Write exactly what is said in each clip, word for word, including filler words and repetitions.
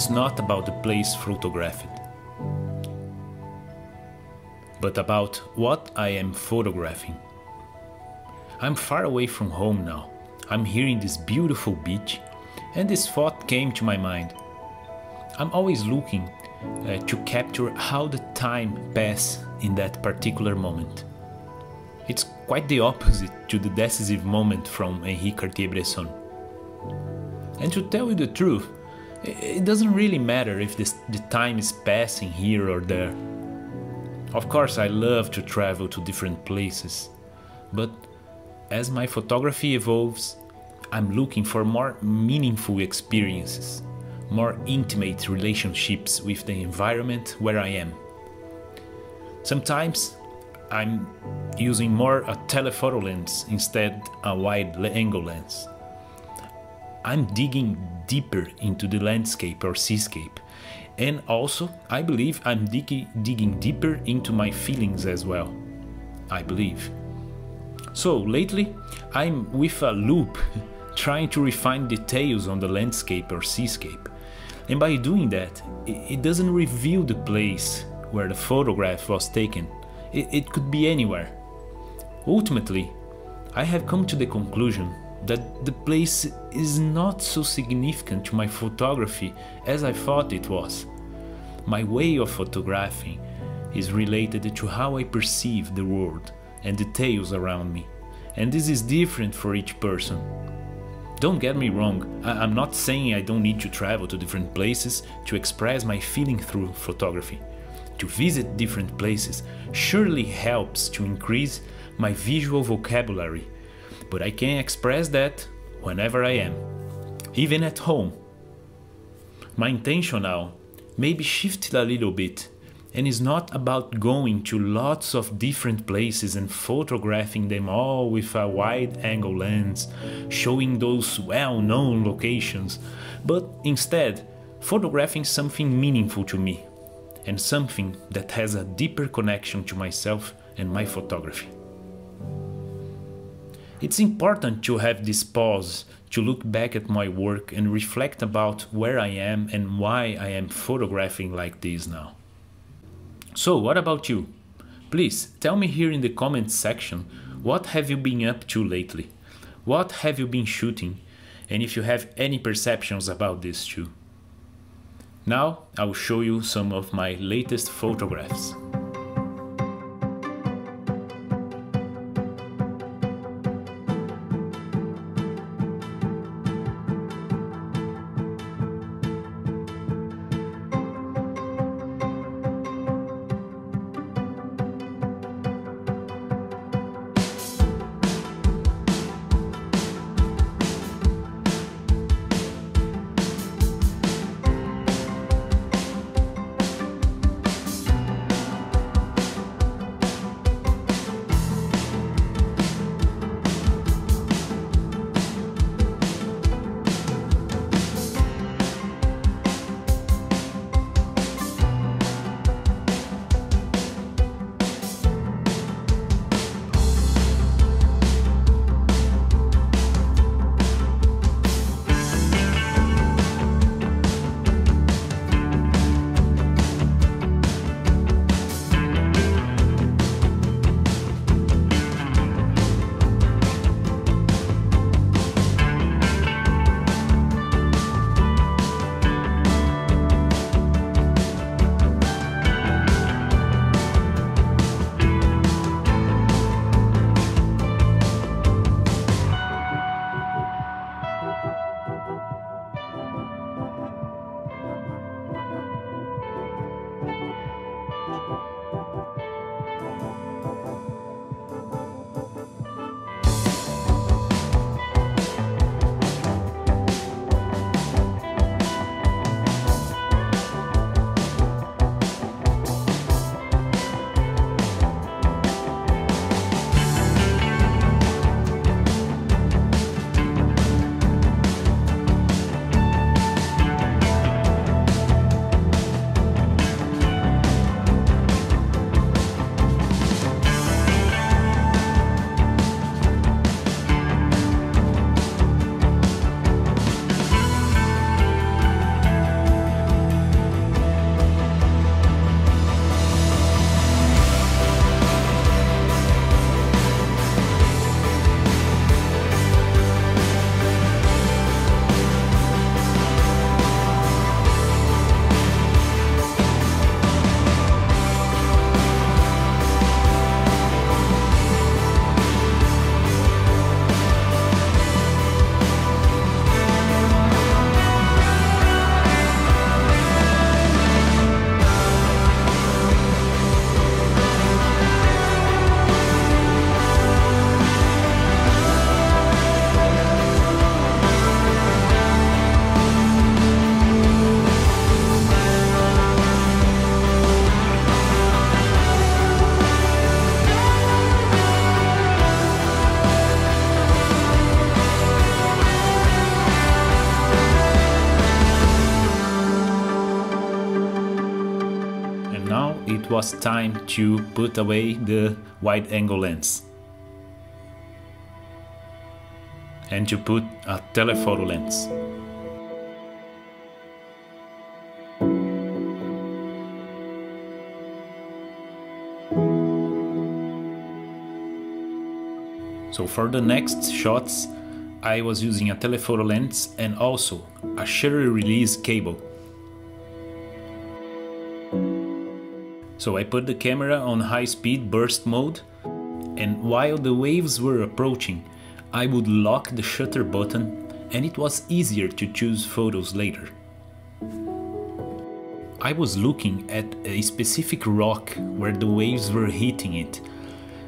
it's not about the place photographed, but about what I am photographing. I'm far away from home now. I'm here in this beautiful beach, and this thought came to my mind. I'm always looking uh, to capture how the time passes in that particular moment. It's quite the opposite to the decisive moment from Henri Cartier-Bresson. And to tell you the truth, it doesn't really matter if this, the time is passing here or there. Of course, I love to travel to different places, but as my photography evolves, I'm looking for more meaningful experiences, more intimate relationships with the environment where I am. Sometimes I'm using more a telephoto lens instead a wide-angle lens. I'm digging deeper into the landscape or seascape, and also I believe I'm dig digging deeper into my feelings as well. I believe. So lately, I'm with a loop, trying to refine details on the landscape or seascape, and by doing that, it doesn't reveal the place where the photograph was taken. It could be anywhere. Ultimately, I have come to the conclusion that the place is not so significant to my photography as I thought it was. My way of photographing is related to how I perceive the world and details around me, and this is different for each person. Don't get me wrong, I I'm not saying I don't need to travel to different places to express my feeling through photography. To visit different places surely helps to increase my visual vocabulary, but I can express that whenever I am, even at home. My intention now maybe shifted a little bit, and it's not about going to lots of different places and photographing them all with a wide-angle lens, showing those well-known locations, but instead photographing something meaningful to me, and something that has a deeper connection to myself and my photography. It's important to have this pause, to look back at my work and reflect about where I am and why I am photographing like this now. So, what about you? Please tell me here in the comments section, what have you been up to lately? What have you been shooting? And if you have any perceptions about this too. Now, I will show you some of my latest photographs. it was time to put away the wide-angle lens and to put a telephoto lens. So for the next shots, I was using a telephoto lens and also a shutter release cable. So I put the camera on high-speed burst mode, and while the waves were approaching, I would lock the shutter button, and it was easier to choose photos later. I was looking at a specific rock where the waves were hitting it,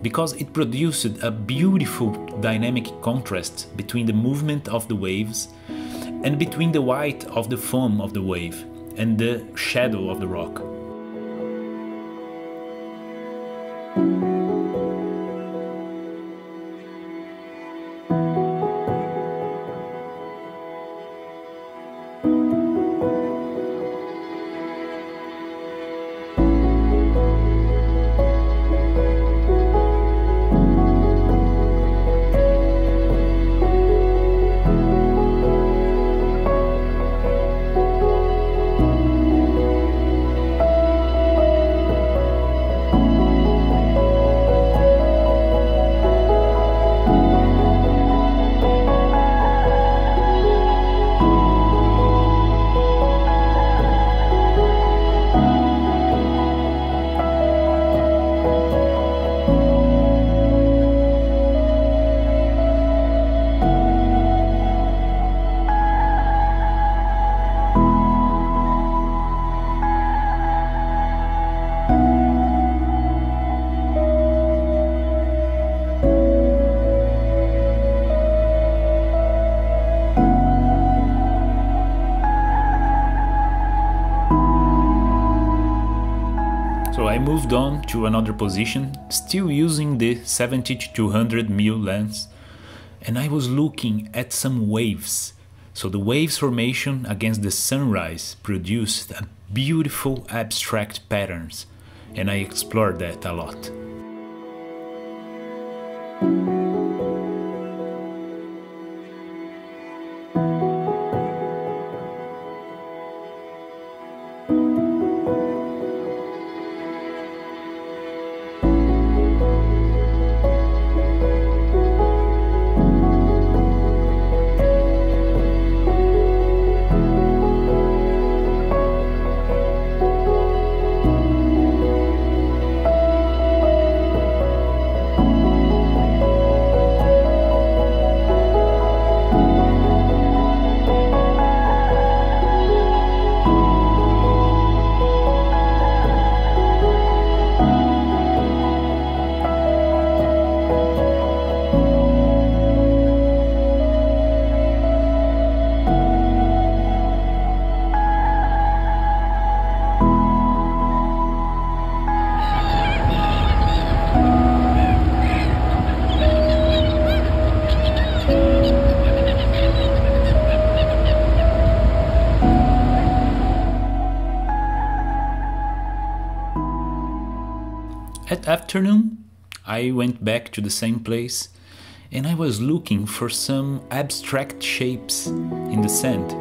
because it produced a beautiful dynamic contrast between the movement of the waves and between the white of the foam of the wave and the shadow of the rock. I moved on to another position, still using the seventy to two hundred millimeter lens, and I was looking at some waves. So the waves formation against the sunrise produced a beautiful abstract patterns, and I explored that a lot. At afternoon, I went back to the same place and I was looking for some abstract shapes in the sand.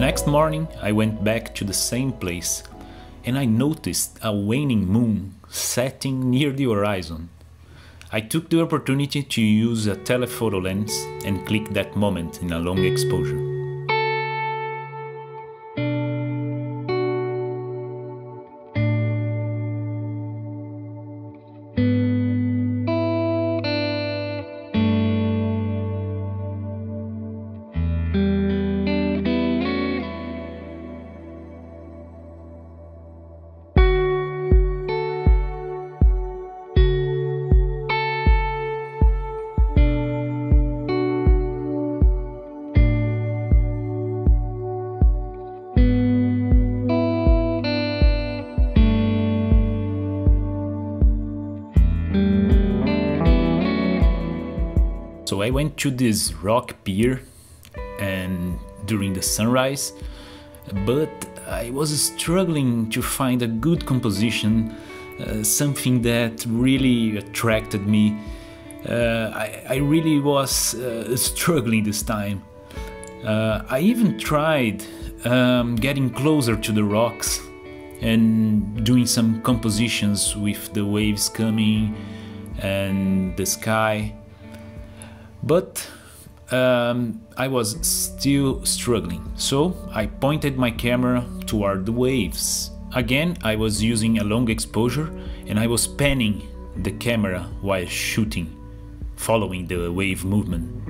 Next morning, I went back to the same place and I noticed a waning moon setting near the horizon. I took the opportunity to use a telephoto lens and click that moment in a long exposure. So I went to this rock pier and during the sunrise, but I was struggling to find a good composition, uh, something that really attracted me. Uh, I, I really was uh, struggling this time. Uh, I even tried um, getting closer to the rocks and doing some compositions with the waves coming and the sky. But um, I was still struggling, so I pointed my camera toward the waves. Again, I was using a long exposure and I was panning the camera while shooting, following the wave movement.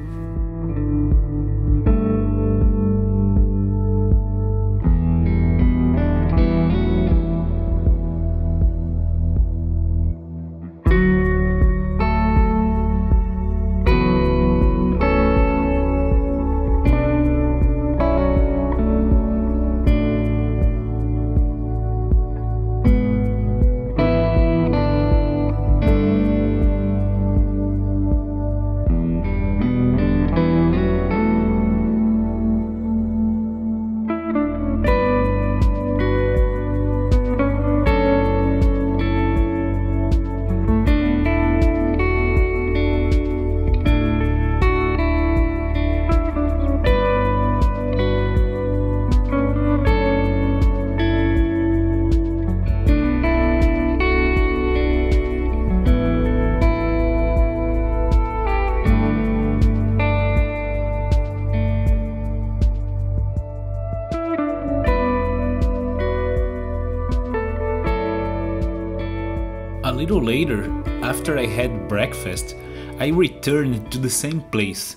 A little later, after I had breakfast, I returned to the same place,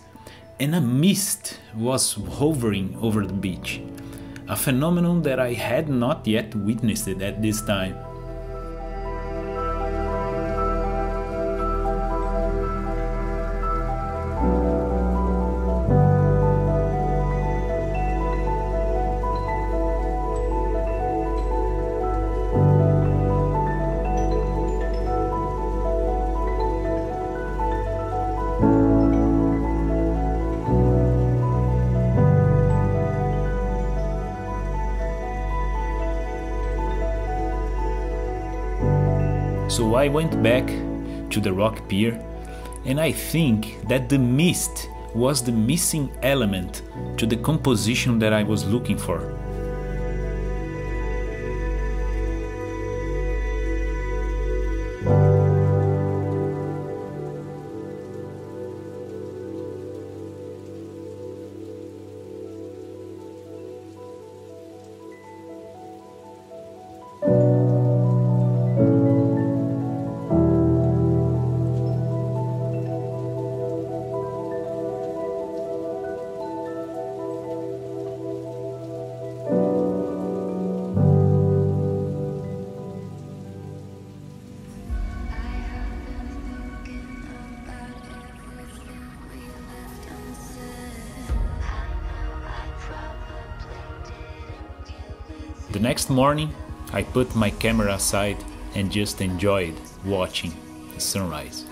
and a mist was hovering over the beach, a phenomenon that I had not yet witnessed at this time. So I went back to the rock pier, and I think that the mist was the missing element to the composition that I was looking for. The next morning, I put my camera aside and just enjoyed watching the sunrise.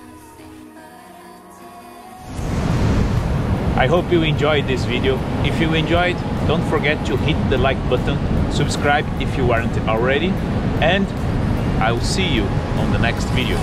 I hope you enjoyed this video. If you enjoyed, don't forget to hit the like button, subscribe if you aren't already, and I'll see you on the next video.